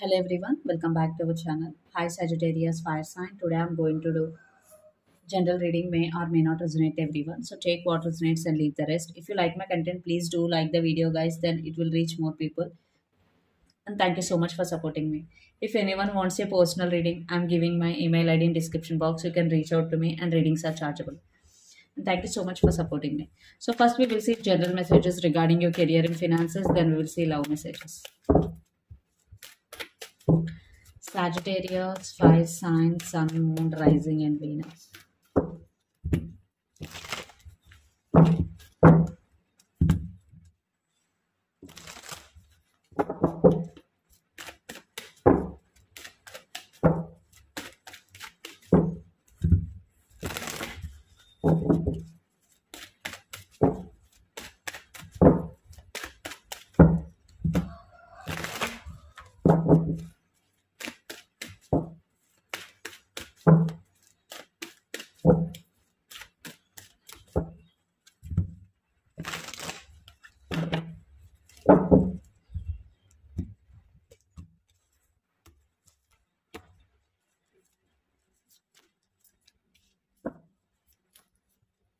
Hello everyone, welcome back to our channel. Hi Sagittarius fire sign. Today I'm going to do general reading, may or may not resonate everyone. So take what resonates and leave the rest. If you like my content, please do like the video guys, then it will reach more people. And thank you so much for supporting me. If anyone wants a personal reading, I'm giving my email ID in description box. You can reach out to me and readings are chargeable. And thank you so much for supporting me. So first we will see general messages regarding your career and finances, then we will see love messages. Sagittarius, fire sign, sun, moon, rising and Venus.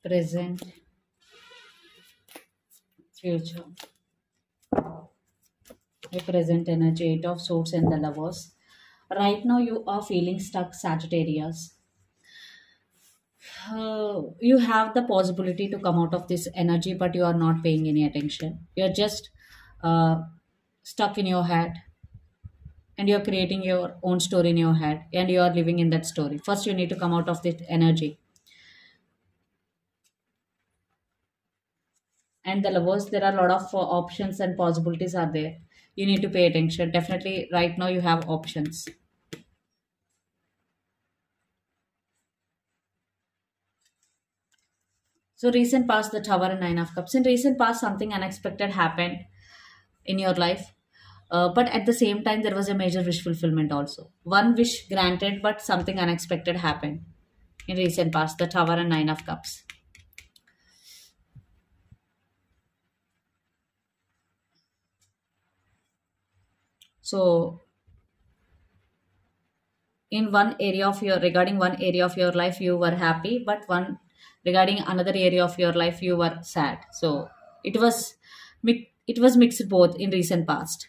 Present, future, the present energy, 8 of Swords and the Lovers. Right now you are feeling stuck, Sagittarius. You have the possibility to come out of this energy, but you are not paying any attention. You are just stuck in your head and you are creating your own story in your head and you are living in that story. First you need to come out of this energy. And the Lovers, there are a lot of options and possibilities are there. You need to pay attention. Definitely right now you have options. So recent past, the Tower and 9 of Cups. In recent past, something unexpected happened in your life. But at the same time, there was a major wish fulfillment also. One wish granted, but something unexpected happened. In recent past, the Tower and 9 of Cups. So, in one area of your, regarding one area of your life, you were happy, but one regarding another area of your life, you were sad. So, it was mixed both in recent past.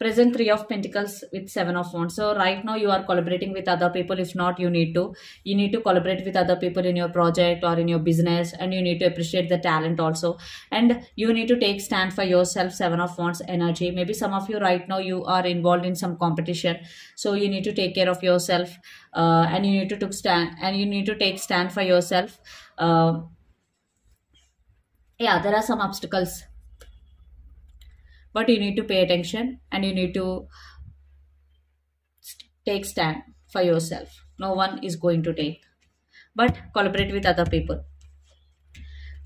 Present, 3 of Pentacles with 7 of Wands. So, right now you are collaborating with other people. If not, you need to collaborate with other people in your project or in your business, and you need to appreciate the talent also. And you need to take stand for yourself, 7 of Wands energy. Maybe some of you right now, you are involved in some competition. So, you need to take care of yourself and you need to take stand for yourself. Yeah, there are some obstacles. But you need to pay attention and you need to take stand for yourself. No one is going to take. But collaborate with other people.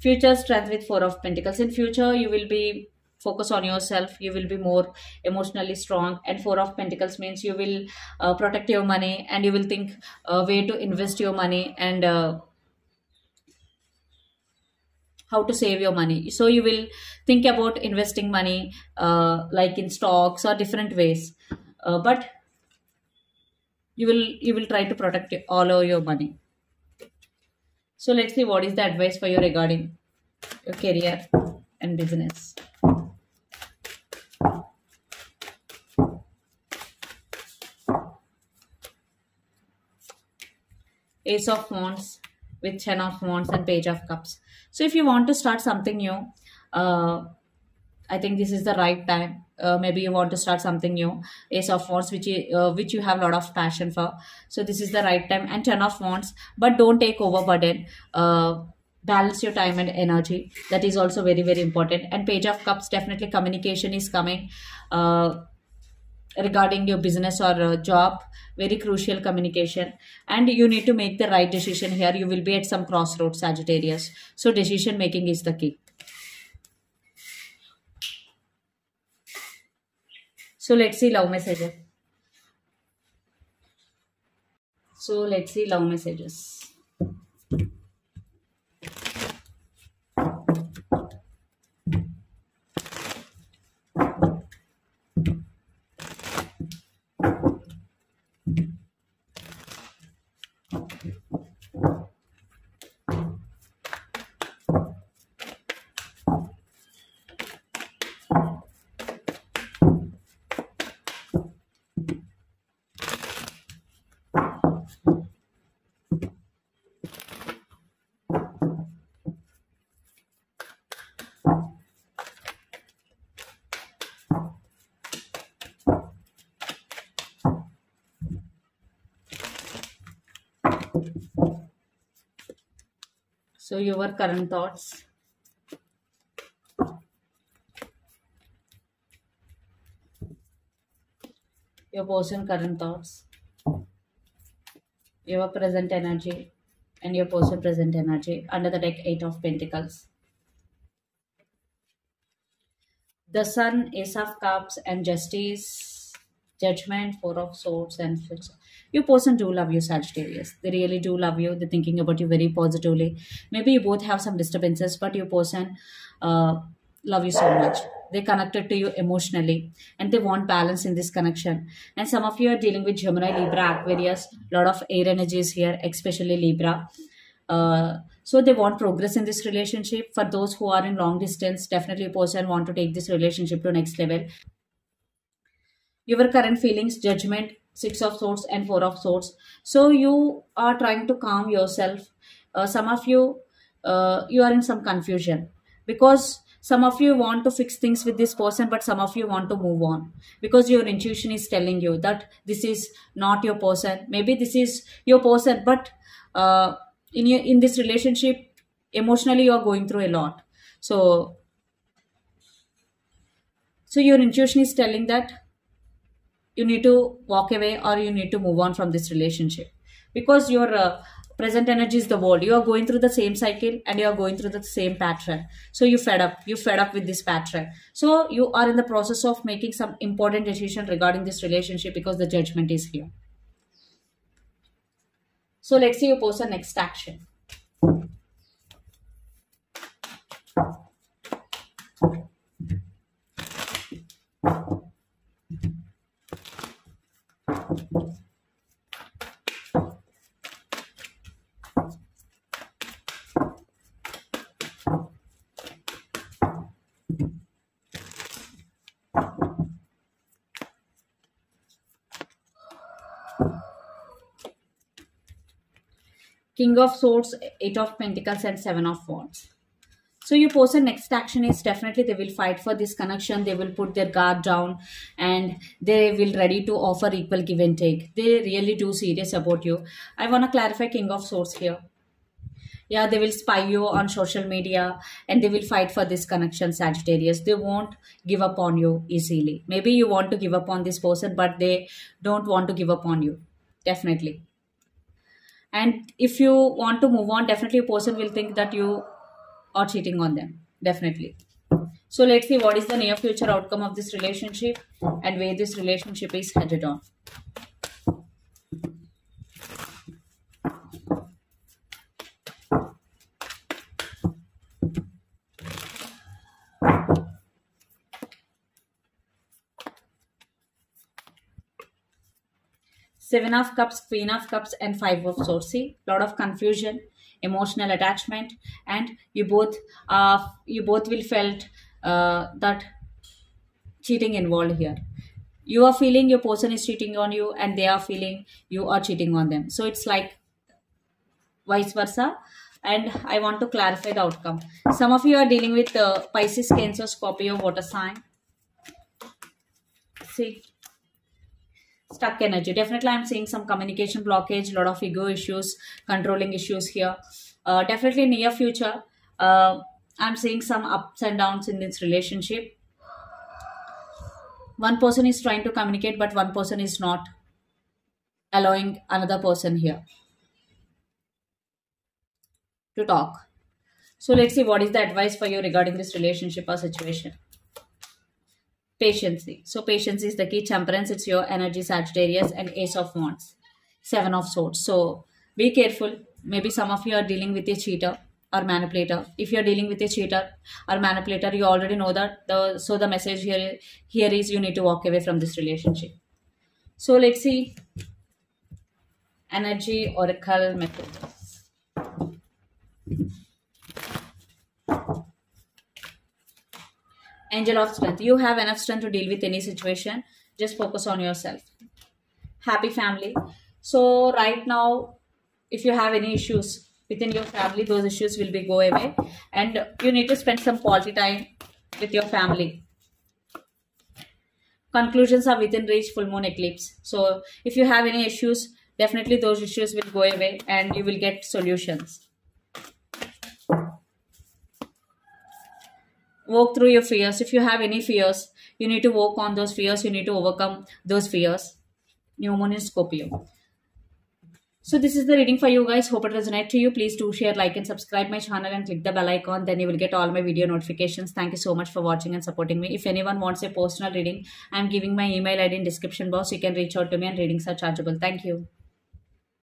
Future, strength with 4 of Pentacles. In future, you will be focused on yourself. You will be more emotionally strong. And 4 of Pentacles means you will protect your money and you will think a way to invest your money and how to save your money. So you will think about investing money like in stocks or different ways, but you will try to protect all of your money. So let's see what is the advice for you regarding your career and business. Ace of Wands with 10 of Wands and Page of Cups. So if you want to start something new, I think this is the right time. Maybe you want to start something new. Ace of Wands, which you have a lot of passion for. So this is the right time. And 10 of Wands, but don't take overburden. Balance your time and energy. That is also very, very important. And Page of Cups, definitely communication is coming regarding your business or job. Very crucial communication, and you need to make the right decision here. You will be at some crossroads, Sagittarius. So decision making is the key. So let's see love messages. So your current thoughts. Your person current thoughts. Your present energy and your person present energy under the deck 8 of Pentacles. The Sun, Ace of Cups and Justice, Judgment, 4 of Swords and Fifth. Your person do love you, Sagittarius. They really do love you. They're thinking about you very positively. Maybe you both have some disturbances, but your person love you so much. They're connected to you emotionally and they want balance in this connection. And some of you are dealing with Gemini, Libra, Aquarius. A lot of air energies here, especially Libra. So they want progress in this relationship. For those who are in long distance, definitely a person want to take this relationship to next level. Your current feelings, Judgment, 6 of Swords and 4 of Swords. So you are trying to calm yourself. Some of you, you are in some confusion because some of you want to fix things with this person, but some of you want to move on because your intuition is telling you that this is not your person. Maybe this is your person, but in this relationship, emotionally you are going through a lot. So your intuition is telling that you need to walk away or you need to move on from this relationship because your present energy is the world. You are going through the same cycle and you are going through the same pattern. So you fed up with this pattern. So you are in the process of making some important decision regarding this relationship because the Judgment is here. So let's see your person next action. King of Swords, 8 of Pentacles and 7 of Wands. So your person next action is definitely they will fight for this connection. They will put their guard down and they will ready to offer equal give and take. They really do serious about you. I want to clarify King of Swords here. Yeah, they will spy you on social media and they will fight for this connection, Sagittarius. They won't give up on you easily. Maybe you want to give up on this person, but they don't want to give up on you. Definitely. And if you want to move on, definitely a person will think that you are cheating on them. Definitely. So let's see what is the near future outcome of this relationship and where this relationship is headed on. Seven of Cups, Queen of Cups and 5 of Swords. See, lot of confusion, emotional attachment, and you both will felt that cheating involved here. You are feeling your person is cheating on you and they are feeling you are cheating on them. So it's like vice versa. And I want to clarify the outcome. Some of you are dealing with Pisces, Cancer, Scorpio, water sign. See. Stuck energy. Definitely I'm seeing some communication blockage, lot of ego issues, controlling issues here. Definitely near future, I'm seeing some ups and downs in this relationship. One person is trying to communicate, but one person is not allowing another person here to talk. So let's see what is the advice for you regarding this relationship or situation. Patience. So patience is the key. Temperance, it's your energy, Sagittarius, and Ace of Wands, 7 of Swords. So be careful. Maybe some of you are dealing with a cheater or manipulator. If you are dealing with a cheater or manipulator, you already know that. So the message here is you need to walk away from this relationship. So let's see. Energy Oracle method. Angel of Strength. You have enough strength to deal with any situation. Just focus on yourself. Happy family. So right now, if you have any issues within your family, those issues will be go away. And you need to spend some quality time with your family. Conclusions are within reach, full moon eclipse. So if you have any issues, definitely those issues will go away and you will get solutions. Walk through your fears. If you have any fears, you need to work on those fears. You need to overcome those fears. New Moon in Scorpio. So this is the reading for you guys. Hope it resonates to you. Please do share, like, and subscribe my channel and click the bell icon. Then you will get all my video notifications. Thank you so much for watching and supporting me. If anyone wants a personal reading, I'm giving my email ID in description box. You can reach out to me and readings are chargeable. Thank you.